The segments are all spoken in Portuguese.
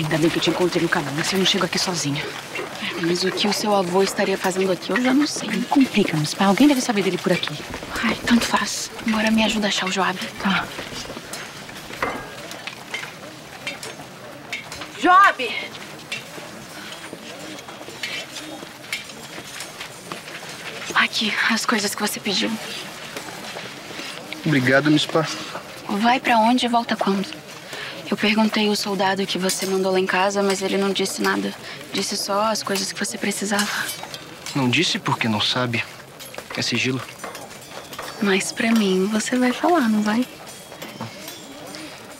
Ainda bem que eu te encontrei no caminho, se eu não chego aqui sozinha. Mas o que o seu avô estaria fazendo aqui, eu já não sei. Não complica, mas pá, alguém deve saber dele por aqui. Ai, tanto faz. Agora me ajuda a achar o Joabe. Tá. Joabe! Aqui, as coisas que você pediu. Obrigado, Miss Pá. Vai pra onde e volta quando? Eu perguntei o soldado que você mandou lá em casa, mas ele não disse nada. Disse só as coisas que você precisava. Não disse porque não sabe. É sigilo. Mas pra mim, você vai falar, não vai?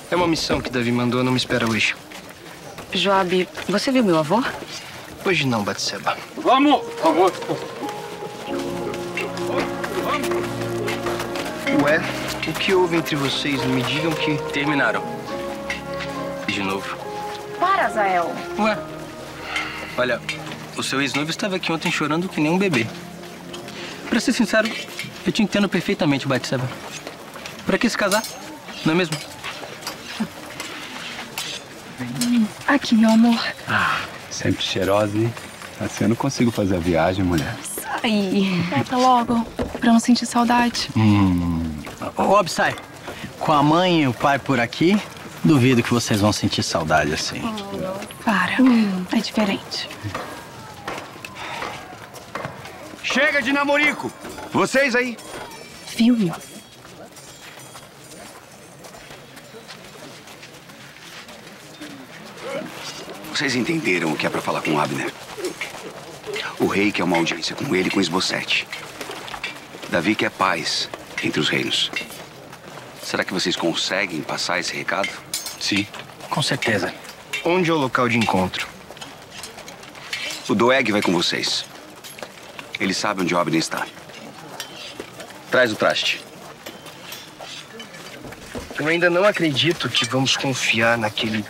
É uma missão que Davi mandou, não me espera hoje. Joabe, você viu meu avô? Hoje não, Bate-seba. Vamos! Vamos! Ué, o que houve entre vocês? Me digam que... Terminaram. De novo. Para, Zael. Ué. Olha, o seu ex-noivo estava aqui ontem chorando que nem um bebê. Pra ser sincero, eu te entendo perfeitamente, Bate-seba. Pra que se casar? Não é mesmo? Aqui, meu amor. Ah, sempre cheirosa, hein? Assim eu não consigo fazer a viagem, mulher. Sai. Volta logo, pra não sentir saudade. Ô, Abissai, com a mãe e o pai por aqui, duvido que vocês vão sentir saudade assim. Para. É diferente. Chega de namorico! Vocês aí! Filme. Vocês entenderam o que é pra falar com Abner? O rei quer uma audiência com ele e com Esbossete. Davi quer paz entre os reinos. Será que vocês conseguem passar esse recado? Sim, com certeza. Onde é o local de encontro? O Doeg vai com vocês. Ele sabe onde Abner está. Traz o traste. Eu ainda não acredito que vamos confiar naquele...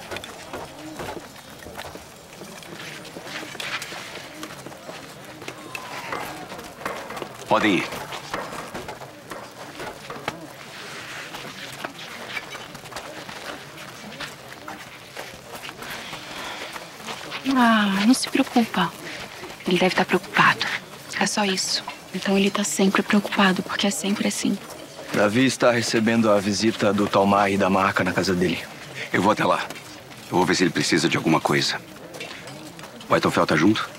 Podem ir. Ah, não se preocupa. Ele deve estar preocupado. É só isso. Então ele está sempre preocupado, porque é sempre assim. Davi está recebendo a visita do Talmai e da Marca na casa dele. Eu vou até lá. Eu vou ver se ele precisa de alguma coisa. O Itofel tá junto?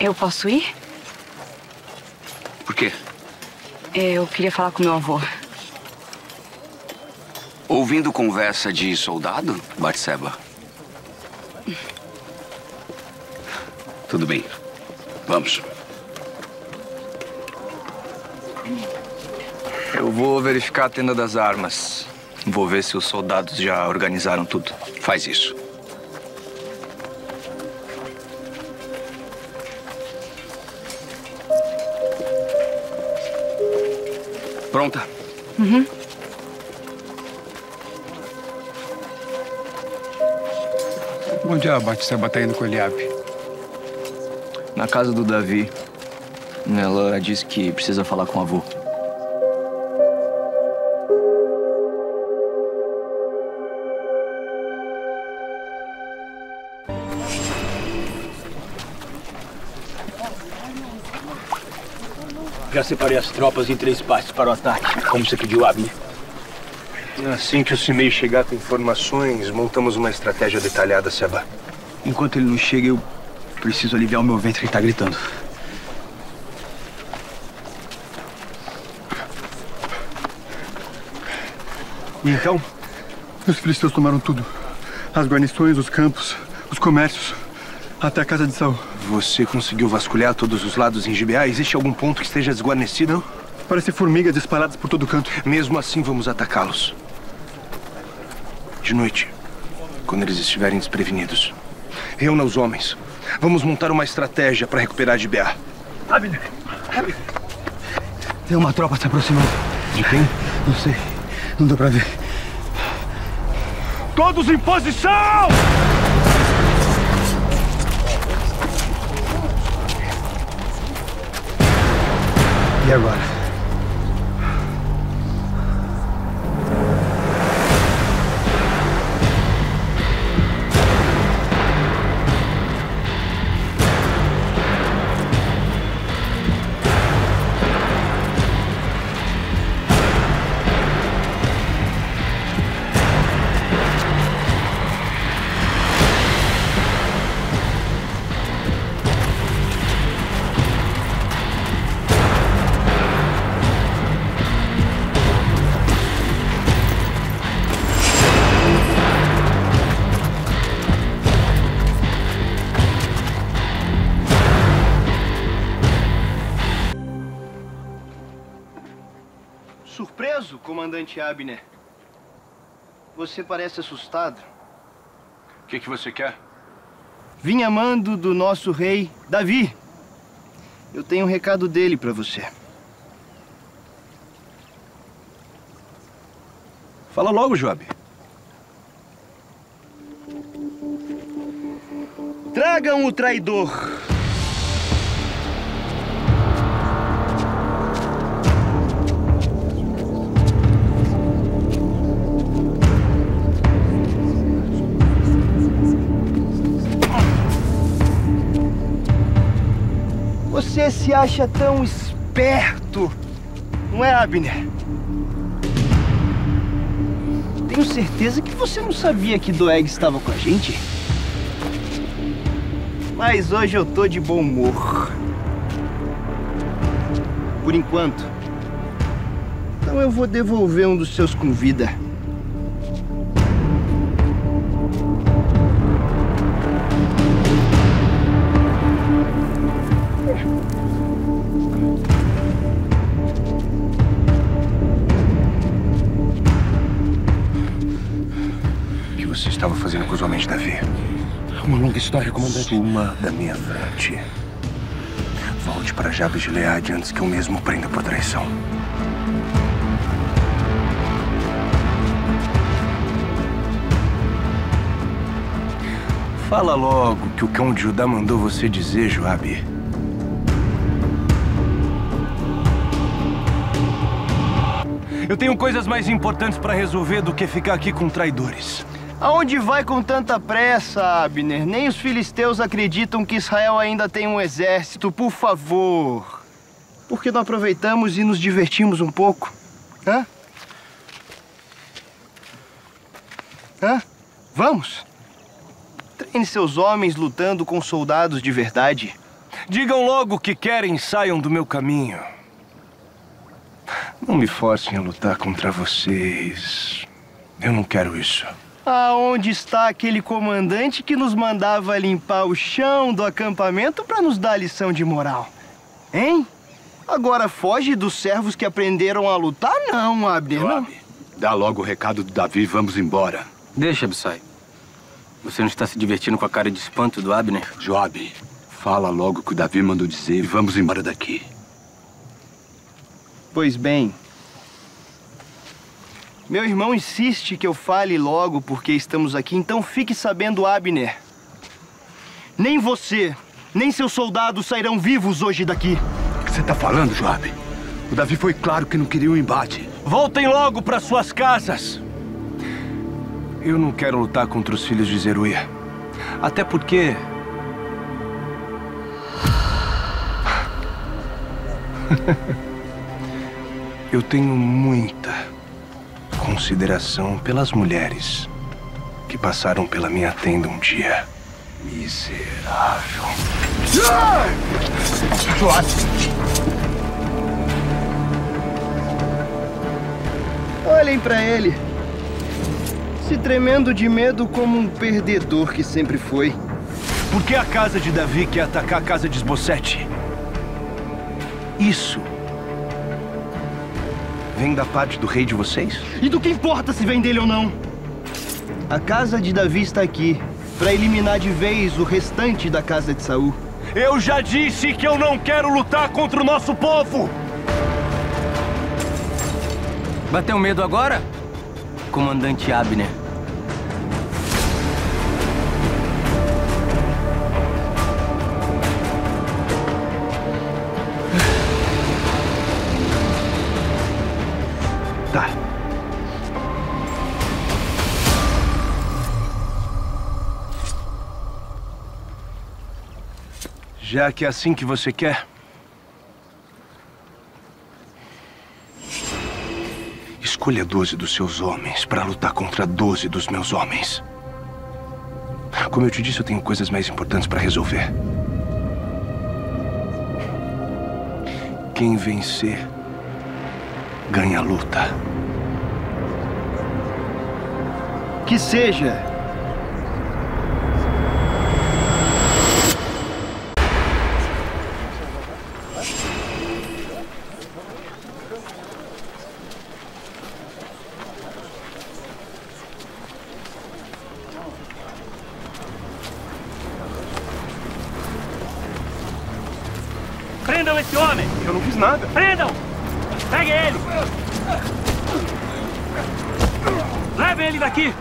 Eu posso ir? Por quê? Eu queria falar com meu avô. Ouvindo conversa de soldado, Bate-seba? Tudo bem. Vamos. Eu vou verificar a tenda das armas. Vou ver se os soldados já organizaram tudo. Faz isso. Pronta? Uhum. Onde a Bate-seba tá indo com o Eliabe? Na casa do Davi. Ela disse que precisa falar com o avô. Já separei as tropas em 3 partes para o ataque, como você pediu, Abner. Assim que o Cimei chegar com informações, montamos uma estratégia detalhada, Seba. Enquanto ele não chega, eu preciso aliviar o meu ventre que está gritando. E então? Os filisteus tomaram tudo. As guarnições, os campos, os comércios, até a casa de Saul. Você conseguiu vasculhar todos os lados em Gibeá? Existe algum ponto que esteja desguarnecido, não? Parece formigas espalhadas por todo canto. Mesmo assim, vamos atacá-los. De noite, quando eles estiverem desprevenidos. Reúna os homens. Vamos montar uma estratégia para recuperar Gibeá. Abner! Abner! Tem uma tropa se aproximando. De quem? Não sei. Não deu pra ver. Todos em posição! E agora? comandante Abner. Você parece assustado. O que você quer? Vim a mando do nosso rei, Davi. Eu tenho um recado dele para você. Fala logo, Joabe. Tragam o traidor. Você se acha tão esperto, não é, Abner? Tenho certeza que você não sabia que Doeg estava com a gente. Mas hoje eu tô de bom humor. Por enquanto. Então eu vou devolver um dos seus convida. O que você estava fazendo com os homens, Davi? Uma longa história, comandante. Suma da minha frente. Volte para Jabes de Leade antes que eu mesmo prenda por traição. Fala logo que o cão de Judá mandou você dizer, Joabe. Eu tenho coisas mais importantes para resolver do que ficar aqui com traidores. Aonde vai com tanta pressa, Abner? Nem os filisteus acreditam que Israel ainda tem um exército, por favor. Por que não aproveitamos e nos divertimos um pouco? Hã? Hã? Vamos! Treine seus homens lutando com soldados de verdade. Digam logo o que querem e saiam do meu caminho. Não me forcem a lutar contra vocês. Eu não quero isso. Aonde está aquele comandante que nos mandava limpar o chão do acampamento para nos dar lição de moral? Hein? Agora foge dos servos que aprenderam a lutar? Não, Abner, não. Dá logo o recado do Davi e vamos embora. Deixa, Abissai. Você não está se divertindo com a cara de espanto do Abner? Joabe, fala logo o que o Davi mandou dizer e vamos embora daqui. Pois bem... Meu irmão insiste que eu fale logo porque estamos aqui, então fique sabendo, Abner. Nem você, nem seus soldados sairão vivos hoje daqui. O que você está falando, Joabe? O Davi foi claro que não queria um embate. Voltem logo para suas casas. Eu não quero lutar contra os filhos de Zeruia. Até porque... eu tenho muita... consideração pelas mulheres que passaram pela minha tenda um dia. Miserável. Joabe! Olhem pra ele. Se tremendo de medo como um perdedor que sempre foi. Por que a casa de Davi quer atacar a casa de Esbossete? Isso... vem da parte do rei de vocês? E do que importa se vem dele ou não? A casa de Davi está aqui, para eliminar de vez o restante da casa de Saul. Eu já disse que eu não quero lutar contra o nosso povo! Bateu medo agora, comandante Abner? Já que é assim que você quer, escolha 12 dos seus homens para lutar contra 12 dos meus homens. Como eu te disse, eu tenho coisas mais importantes para resolver. Quem vencer, ganha a luta. Que seja! Prendam esse homem! Eu não fiz nada! Prendam! Peguem ele! Levem ele daqui!